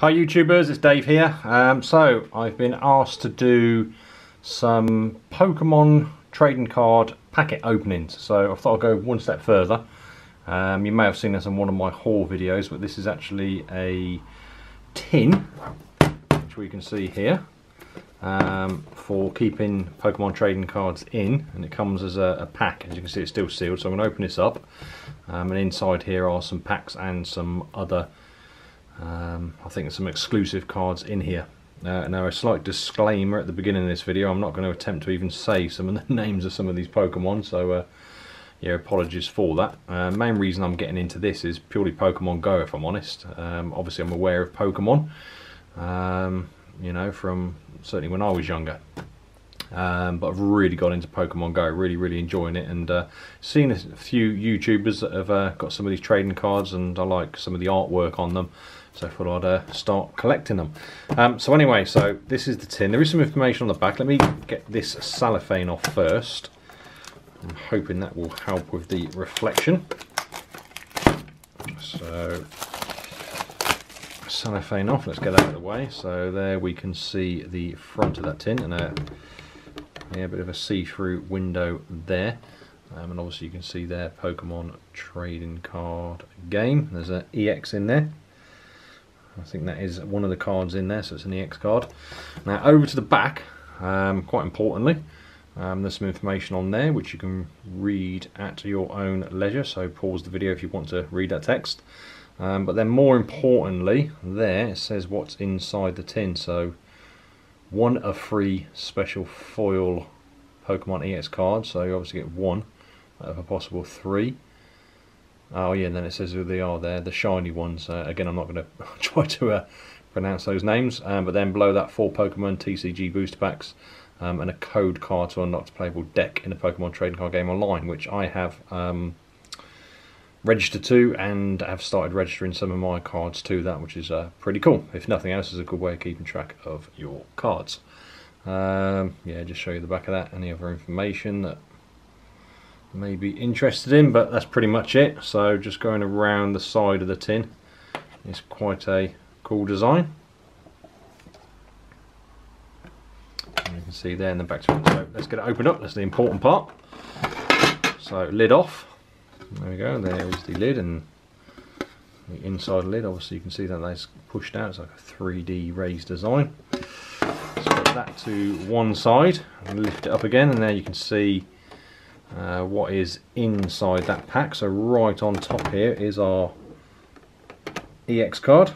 Hi YouTubers, it's Dave here. So I've been asked to do some Pokemon trading card packet openings. So I thought I'd go one step further. You may have seen this on one of my haul videos, but this is actually a tin, which we can see here, for keeping Pokemon trading cards in. And it comes as a pack. As you can see, it's still sealed, so I'm going to open this up. And inside here are some packs and some other I think there's some exclusive cards in here. Now a slight disclaimer at the beginning of this video, I'm not going to attempt to even say some of the names of some of these Pokemon, so yeah, apologies for that. Main reason I'm getting into this is purely Pokemon Go, if I'm honest. Obviously I'm aware of Pokemon, you know, from certainly when I was younger. But I've really got into Pokemon Go, really enjoying it, and seen a few YouTubers that have got some of these trading cards, and I like some of the artwork on them, so I thought I'd start collecting them. So anyway, so this is the tin. There is some information on the back. Let me get this cellophane off first. I'm hoping that will help with the reflection. So cellophane off, let's get that out of the way. So there we can see the front of that tin, and yeah, a bit of a see-through window there, and obviously you can see their Pokemon trading card game. There's an EX in there. I think that is one of the cards in there, so it's an EX card. Now over to the back, quite importantly, there's some information on there which you can read at your own leisure, so pause the video if you want to read that text. But then more importantly, there it says what's inside the tin. So one of three special foil Pokemon EX cards, so you obviously get one out of a possible three. Oh yeah, and then it says who they are there, the shiny ones. Again, I'm not going to try to pronounce those names, but then below that, four Pokemon TCG booster packs, and a code card to unlock the playable deck in a Pokemon trading card game online, which I have registered to, and I've started registering some of my cards to that, which is pretty cool. If nothing else, is a good way of keeping track of your cards. Yeah, just show you the back of that. Any other information that you may be interested in, but that's pretty much it. So just going around the side of the tin, it's quite a cool design. And you can see there in the back. So let's get it opened up. That's the important part. So lid off. There we go, there is the lid, and the inside lid, obviously you can see that that's pushed out. It's like a 3D raised design. Let's put that to one side and lift it up again, and there you can see what is inside that pack. So right on top here is our EX card.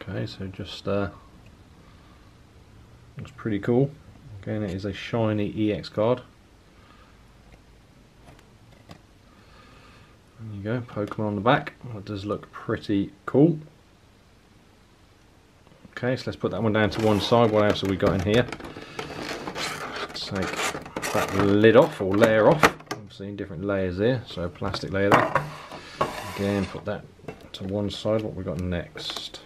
Okay, so just looks pretty cool. Again, it is a shiny EX card. There you go, Pokemon on the back. That does look pretty cool. Okay, so let's put that one down to one side. What else have we got in here? Let's take that lid off, or layer off. Obviously in different layers here, so a plastic layer there. Again, put that to one side. What we got next?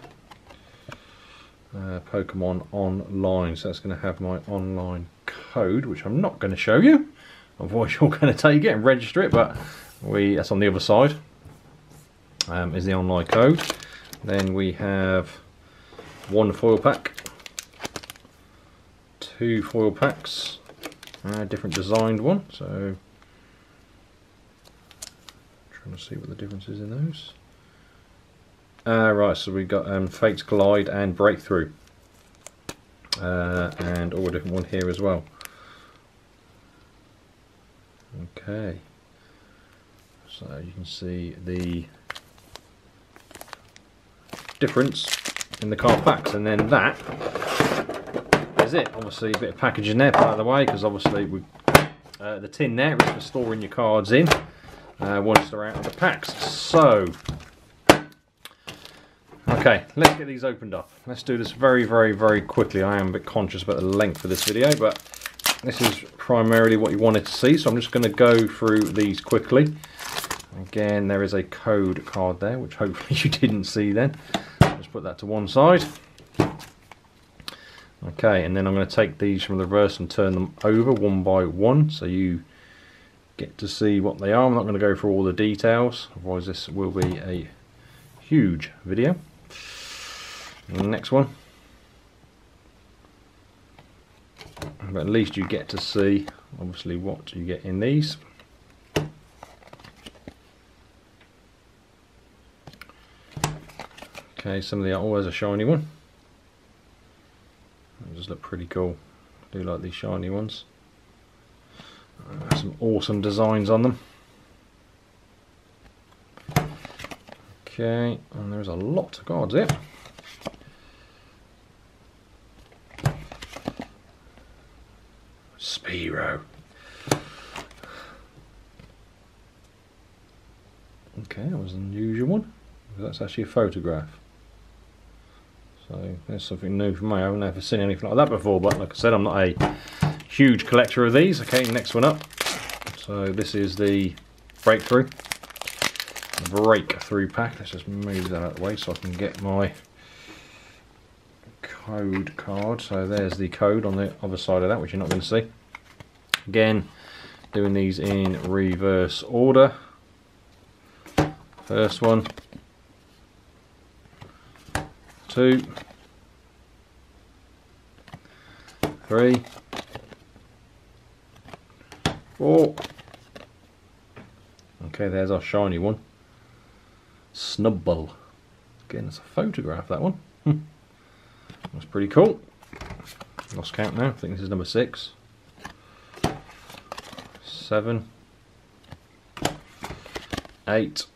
Pokemon Online. So that's going to have my online code, which I'm not going to show you. Otherwise you're going to take it and register it, but that's on the other side, is the online code. Then we have one foil pack, two foil packs, a different designed one. So trying to see what the difference is in those. Right, so we got Fates Collide and Breakthrough, and a different one here as well. Okay. So you can see the difference in the card packs, and then that is it. Obviously a bit of packaging there, by the way, because obviously we, the tin there is for storing your cards in once they're out of the packs. So, okay, let's get these opened up. Let's do this very quickly. I am a bit conscious about the length of this video, but this is primarily what you wanted to see, so I'm just going to go through these quickly. Again, there is a code card there, which hopefully you didn't see then. Just put that to one side. Okay, and then I'm going to take these from the reverse and turn them over one by one, so you get to see what they are. I'm not going to go through all the details, otherwise this will be a huge video. Next one. But at least you get to see, obviously, what you get in these. Okay, some of the always a shiny one. They just look pretty cool. I do like these shiny ones. Some awesome designs on them. Okay, and there's a lot of cards here. Spearow. Okay, that was an unusual one. That's actually a photograph. So there's something new for me. I haven't ever seen anything like that before, but like I said, I'm not a huge collector of these. Okay, next one up. So this is the Breakthrough pack. Let's just move that out of the way so I can get my code card. So there's the code on the other side of that, which you're not going to see. Again, doing these in reverse order. First one. 2, 3, 4. Okay, there's our shiny one. Snubbull. Again, it's a photograph, that one. That's pretty cool. Lost count now. I think this is number 6. 7. 8.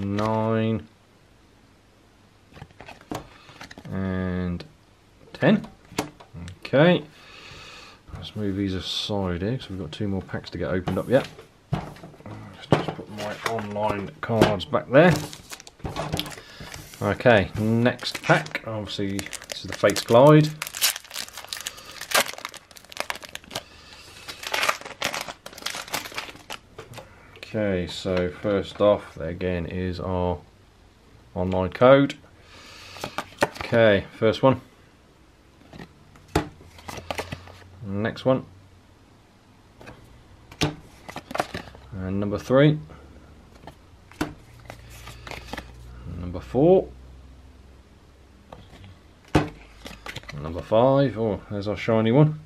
9 and 10. Okay, let's move these aside here, so we've got 2 more packs to get opened up yet. Let's just put my online cards back there. Okay, next pack. Obviously, this is the Fates Collide. Okay, so first off, there again is our online code. Okay, first one. Next one. And number 3. Number 4. Number 5. Oh, there's our shiny one.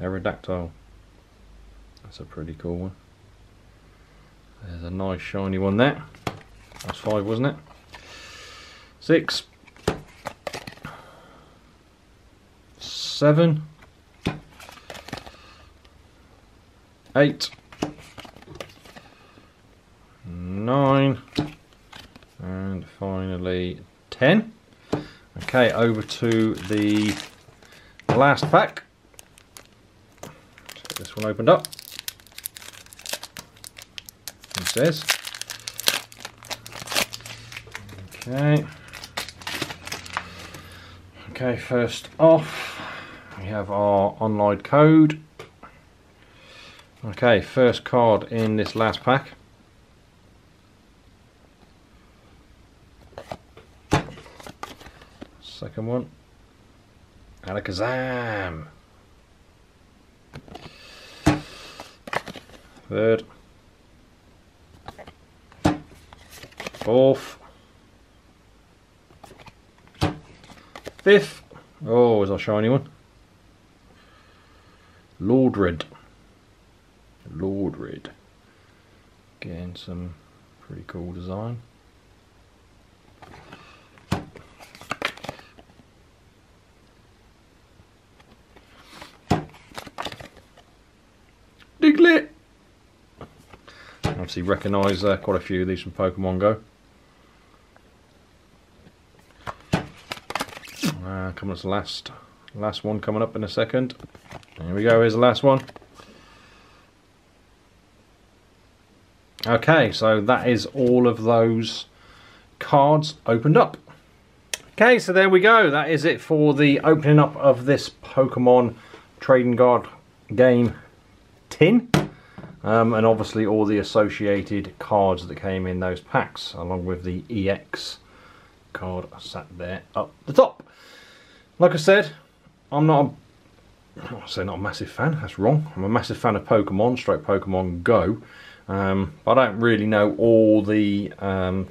Aerodactyl. That's a pretty cool one. There's a nice shiny one there. That's 5, wasn't it? 6. 7. 8. 9. And finally 10. Okay, over to the last pack. Let's get this one opened up. Says. Okay, first off we have our online code. Okay, first card in this last pack. Second one, Alakazam. Third. 4th, 5th, oh, is our shiny one, Lordred, again some pretty cool design, 'Diglett, obviously recognise quite a few of these from Pokemon Go. Coming up last one coming up in a second. Here we go, here's the last one. Okay, so that is all of those cards opened up. Okay, so there we go. That is it for the opening up of this Pokemon trading card game tin. And obviously all the associated cards that came in those packs, along with the EX card sat there up the top. Like I said, I'm not a I want to say not a massive fan, that's wrong. I'm a massive fan of Pokemon, straight Pokemon Go. But I don't really know all the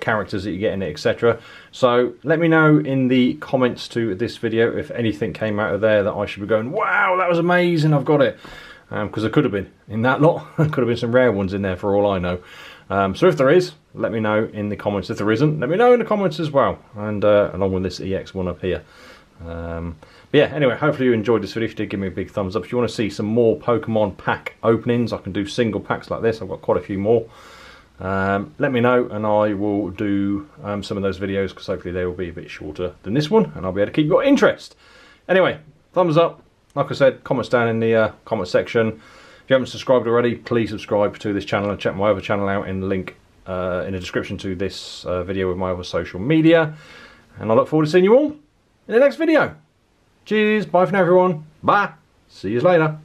characters that you get in it, etc. So let me know in the comments to this video if anything came out of there that I should be going, wow, that was amazing, I've got it. Because there could have been in that lot. There could have been some rare ones in there for all I know. So if there is, let me know in the comments. If there isn't, let me know in the comments as well. And along with this EX one up here. But yeah, anyway, hopefully you enjoyed this video. If you did, give me a big thumbs up. If you want to see some more Pokemon pack openings, I can do single packs like this. I've got quite a few more. Let me know and I will do some of those videos, because hopefully they will be a bit shorter than this one and I'll be able to keep your interest. Anyway, thumbs up. Like I said, comments down in the comment section. If you haven't subscribed already, please subscribe to this channel and check my other channel out in the link in the description to this video with my other social media. And I look forward to seeing you all in the next video. Cheers, bye for now everyone. Bye, see you later.